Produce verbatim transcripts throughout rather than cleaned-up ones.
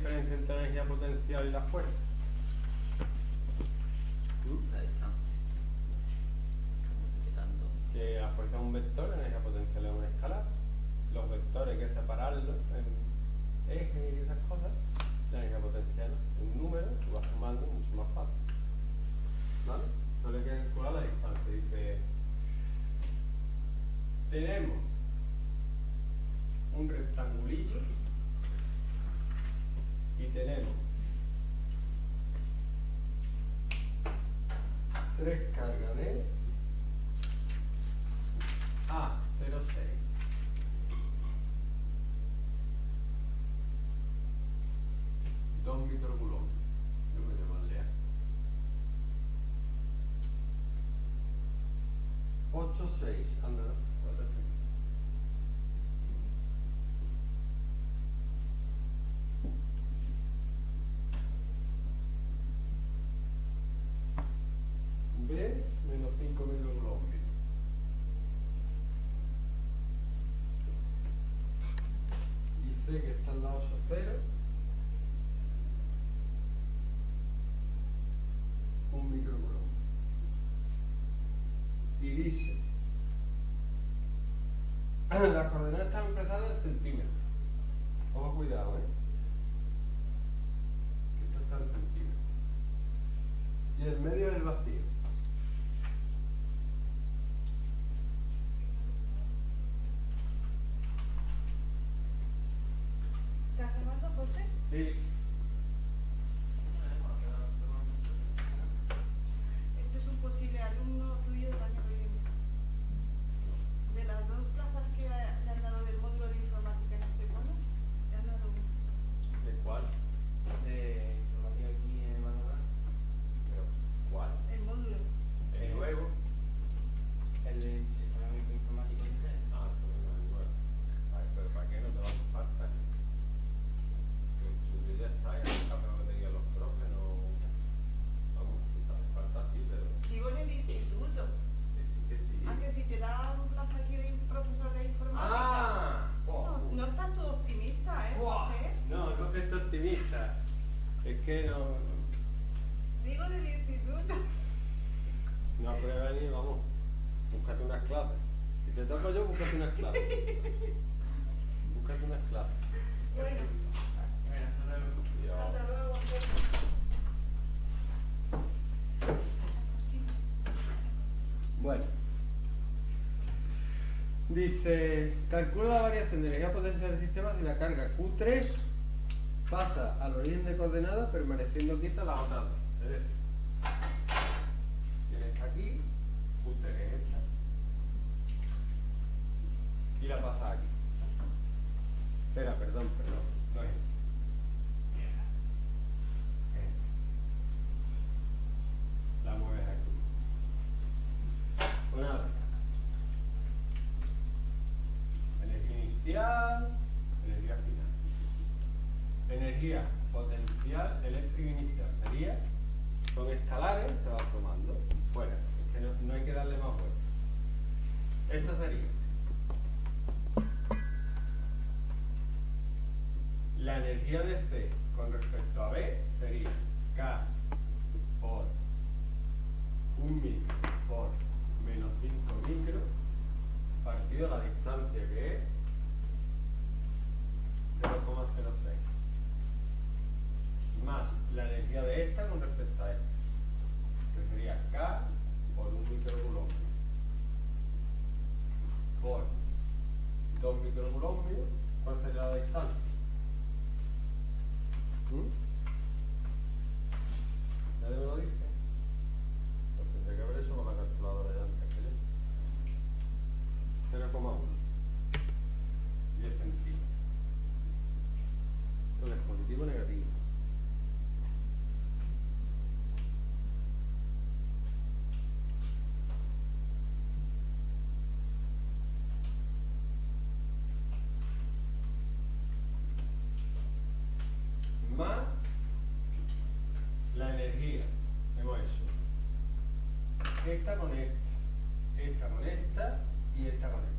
diferencia entre la energía potencial y la fuerza? Ahí está. Que la fuerza es un vector, la energía potencial es una escalar. Los vectores hay que separarlos en ejes y esas cosas. La energía potencial en número, tú vas sumando, mucho más fácil. ¿Vale? Solo hay que calcular la distancia. Dice, tenemos un rectangulillo y tenemos tres cargaderos A cero seis. Dos microculombs. Yo me llamo Lea. ocho seis. Anda, que está en la ocho cero, un microculón, y dice las coordenadas están expresadas en centímetros. Ojo, cuidado, eh que esto está en centímetros, y el medio es el vacío. Sí. Este es un posible alumno tuyo del año que viene. De las dos plazas que le han dado del módulo de informática, no sé cuándo, le han dado uno. ¿De cuál? De informática aquí en Manuel. ¿Pero cuál? El módulo. El nuevo. El de sistema de informática. Ah, pues no, igual. A ver, pero ¿para qué no te va a hacer falta? Ya está, ya está, pero que tenía los profes, no. Vamos, quizás falta así, pero. Digo en el instituto. Sí, que sí. Ah, que si te da un plazo aquí de un profesor de informática. ¡Ah! No, no estás tú optimista, ¿eh? José. No, no que esté optimista. Es que no. Digo en el instituto. No aprueba ni, vamos. Búscate unas clases. Si te toco yo, búscate unas clases. Búscate unas clases. Bueno. Hasta luego. Bueno, dice, calcula la variación de energía potencial del sistema si la carga Q tres pasa al origen de coordenada permaneciendo quieta la otra. Es decir, tienes aquí Q tres esta y la pasas aquí. Espera, perdón, perdón, no es. La mueves aquí. Pues nada. Energía inicial, energía final. Energía potencial eléctrica inicial sería con escalares, se va tomando fuera. Es que no, no hay que darle más vueltas. Esta sería la energía de C con respecto a B, sería K por un micro por menos cinco micros partido la distancia que es cero coma cero seis más la energía de esta con respecto a esta, que sería K por un microcoulomb por dos microcoulombios. ¿Cuál sería la distancia? ¿Mm? ¿Nadie me lo dice? Tendría que haber hecho con la calculadora de antes que yo. cero coma uno. diez centímetros. Entonces, positivo o negativo. Más la energía. Hemos hecho esta con esta, esta con esta y esta con esta.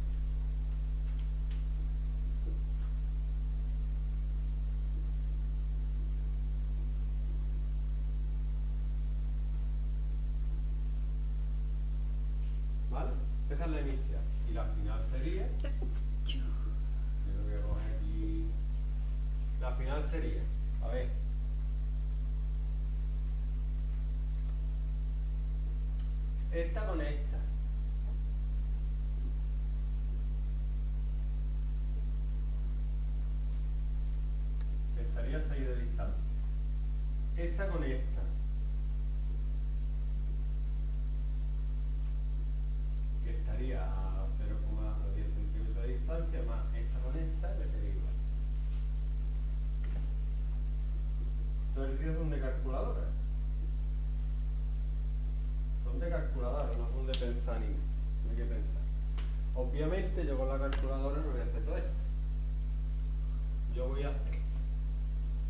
Questa è l'energia, i lati in alzeria, ne dobbiamo di la finanzeria, va bene? Esta con esta. Estaría a salir de distancia. Esta con esta. Que estaría a cero coma diez centímetros de distancia más esta con esta, que sería igual. Los ejercicios son de calculadora. De calculadora, no son de pensar ni no hay que pensar. Obviamente yo con la calculadora no voy a hacer todo esto. Yo voy a hacer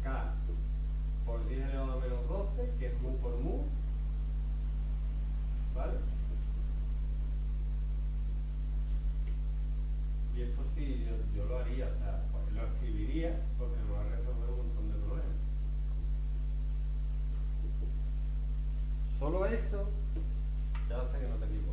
K por diez elevado a menos doce, que es mu por mu, ¿vale? Y esto sí yo, yo lo haría, o sea, lo escribiría porque me va a resolver un montón de problemas. Solo eso. Ya hasta que no te equivoques.